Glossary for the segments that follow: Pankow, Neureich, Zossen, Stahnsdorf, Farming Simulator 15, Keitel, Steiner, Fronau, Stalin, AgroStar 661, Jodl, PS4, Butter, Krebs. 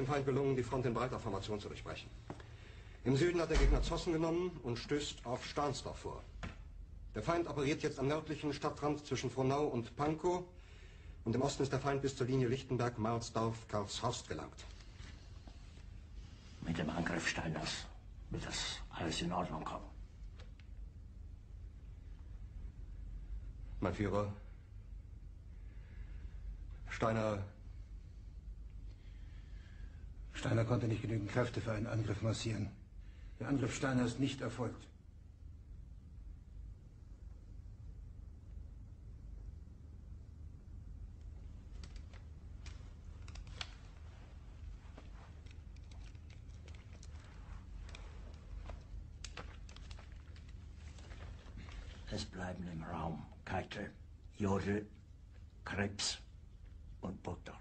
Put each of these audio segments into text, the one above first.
dem Feind gelungen, die Front in breiter Formation zu durchbrechen. Im Süden hat der Gegner Zossen genommen und stößt auf Stahnsdorf vor. Der Feind operiert jetzt am nördlichen Stadtrand zwischen Fronau und Pankow, und im Osten ist der Feind bis zur Linie Lichtenberg-Marsdorf-Karlshorst gelangt. Mit dem Angriff Steiners wird das alles in Ordnung kommen. Mein Führer, Steiner konnte nicht genügend Kräfte für einen Angriff massieren. Der Angriff Steiner ist nicht erfolgt. Es bleiben im Raum Keitel, Jodl, Krebs und Butter.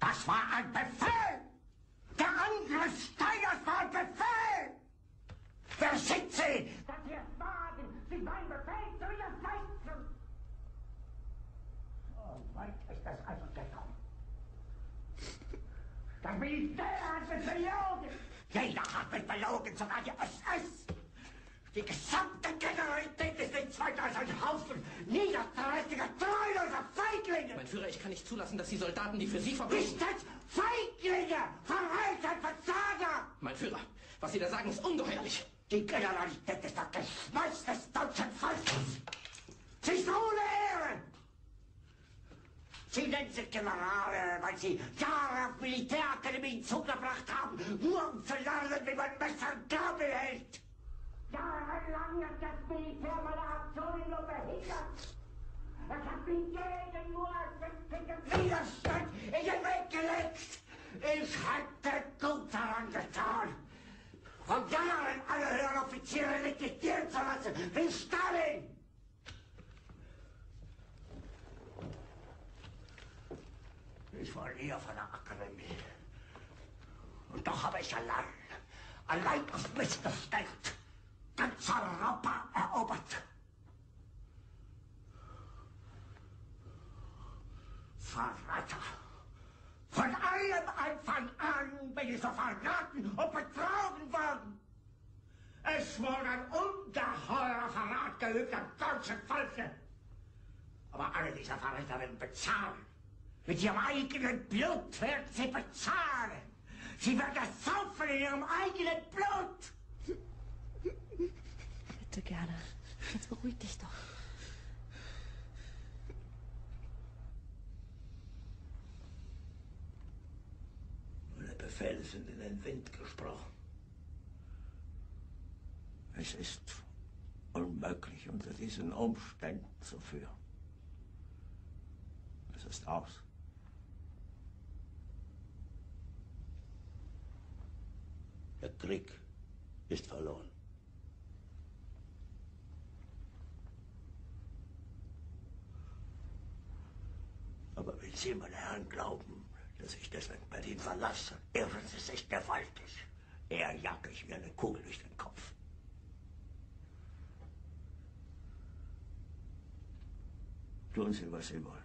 Das war ein Befehl! Der Angriff Steiners war ein Befehl! Wer schickt Sie? Das hier ist Wagen! Sie meinen Befehl zu widersetzen! So weit ist das also gekommen. Das Militär hat mich belogen! Jeder hat mich belogen, sogar die SS! Die gesamte Generalität ist nichts weiter als ein Haufen niederträchtiger, treuloser Feiglinge! Mein Führer, ich kann nicht zulassen, dass die Soldaten, die für Sie verbringen... Nicht als Feiglinge! Verreiter, Versager! Mein Führer, was Sie da sagen, ist ungeheuerlich! Die Generalität ist das Geschmeiß des deutschen Volkes! Sie ist ohne Ehre! Sie nennen sich Generale, weil Sie Jahre auf Militärakademien zugebracht haben, nur um zu lernen, wie man Messer und Gabel hält. Jahrelang hat das Militär meine Aktionen nur behindert. Es hat mich jeden nur als Widerstand in den Weg gelegt. Ich hätte gut daran getan, von Jahren alle höheren Offiziere liquidieren zu lassen, wie Stalin. Ich war eher von der Akademie. Und doch habe ich allein auf mich gestellt, ganz Europa erobert. Verräter! Von allem Anfang an bin ich so verraten und betrogen worden. Es wurde ein ungeheurer Verrat geübt am deutschen Volke. Aber alle diese Verräter werden bezahlen. Mit ihrem eigenen Blut werden sie bezahlen. Sie werden das saufen in ihrem eigenen Blut. Bitte gerne. Jetzt beruhig dich doch. Meine Befehle sind in den Wind gesprochen. Es ist unmöglich, unter diesen Umständen zu führen. Es ist aus. Der Krieg ist verloren. Aber wenn Sie, meine Herren, glauben, dass ich deswegen Berlin verlasse, irren Sie sich gewaltig. Eher jag ich mir eine Kugel durch den Kopf. Tun Sie, was Sie wollen.